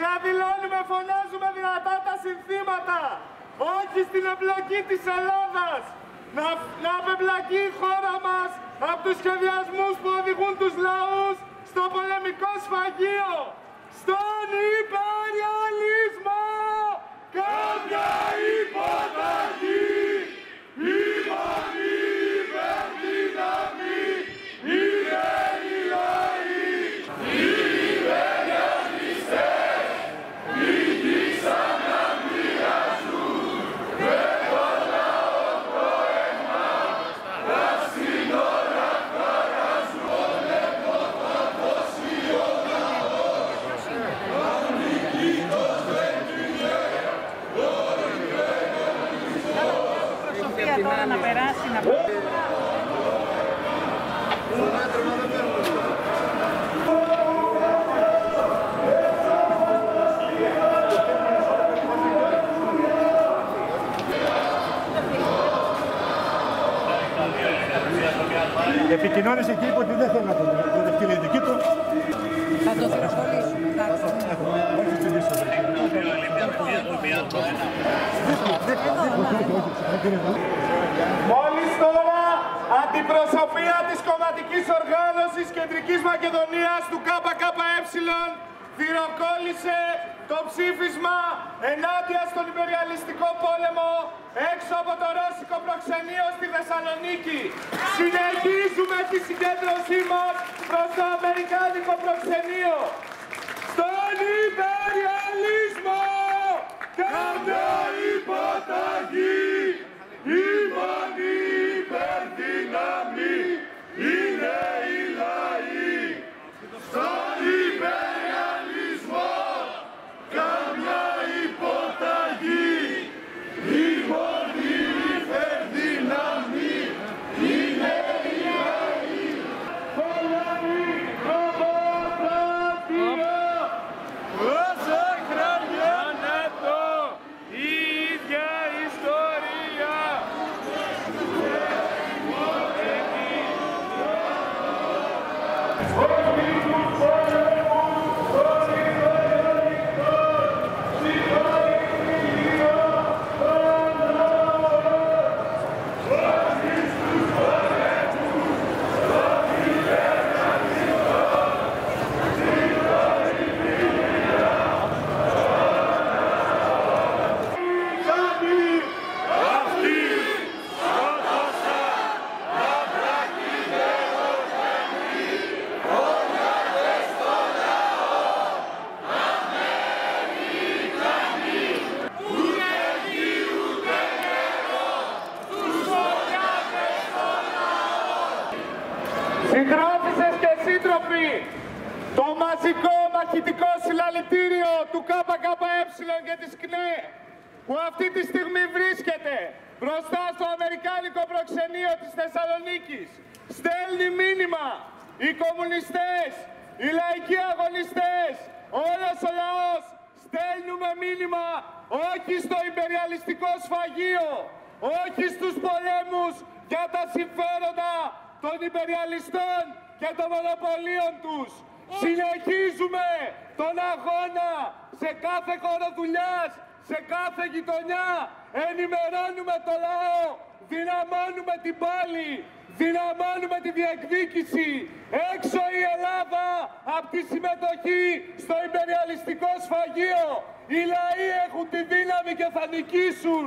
Διαδηλώνουμε, φωνάζουμε δυνατά τα συνθήματα. Όχι στην εμπλοκή της Ελλάδας. Να απεμπλακεί η χώρα μας από τους σχεδιασμούς που οδηγούν τους λαούς στο πολεμικό σφαγείο. Στον υπεριαλισμό. Κάποια υποταγή. Ήμανη υπερδυναμή. Είναι οι λαοί. Οι υπεριαλιστές νίκησαν να μοιραστούν με τον λαό το αίμα. Τα σύνορα χαράζουν. Πολέμω θα δώσει ο λαός. Αν νικητός δεν είναι, όλοι πρέπει να περάσουν. Επικοινώνησε εκεί, είπε ότι δεν θέλει να το δεχτεί του. Θα το δυσκολήσουμε, εντάξει. Όχι στη δύσκολη. Μόλις τώρα, αντιπροσωπεία της κομματικής οργάνωσης Κεντρικής Μακεδονίας του ΚΚΕ δειροκόλλησε το ψήφισμα ενάντια στον υπεριαλιστικό πόλεμο έξω από το ρώσικο προξενείο στη Θεσσαλονίκη. Συνεχίζουμε τη συγκέντρωσή μας προς το αμερικάνικο προξενείο. Στον υπεριαλισμό! Καμιά υποταγή! Είμαστε υπερδύναμοι! Είναι οι λαοί! Στον υπεριαλισμό! Καμιά υποταγή! Συγγράφησες και σύντροφοι, το μαζικό μαχητικό συλλαλητήριο του ΚΚΕ και της ΚΝΕ που αυτή τη στιγμή βρίσκεται μπροστά στο αμερικάνικο προξενείο της Θεσσαλονίκης στέλνει μήνυμα: οι κομμουνιστές, οι λαϊκοί αγωνιστές, όλος ο λαός στέλνουμε μήνυμα όχι στο υπεριαλιστικό σφαγείο, όχι στους πολέμους για τα συμφέροντα των υπεριαλιστών και των μονοπωλίων τους. Συνεχίζουμε τον αγώνα σε κάθε χώρο δουλειάς, σε κάθε γειτονιά. Ενημερώνουμε το λαό, δυναμώνουμε την πάλη, δυναμώνουμε τη διεκδίκηση. Έξω η Ελλάδα από τη συμμετοχή στο υπεριαλιστικό σφαγείο. Οι λαοί έχουν τη δύναμη και θα νικήσουν.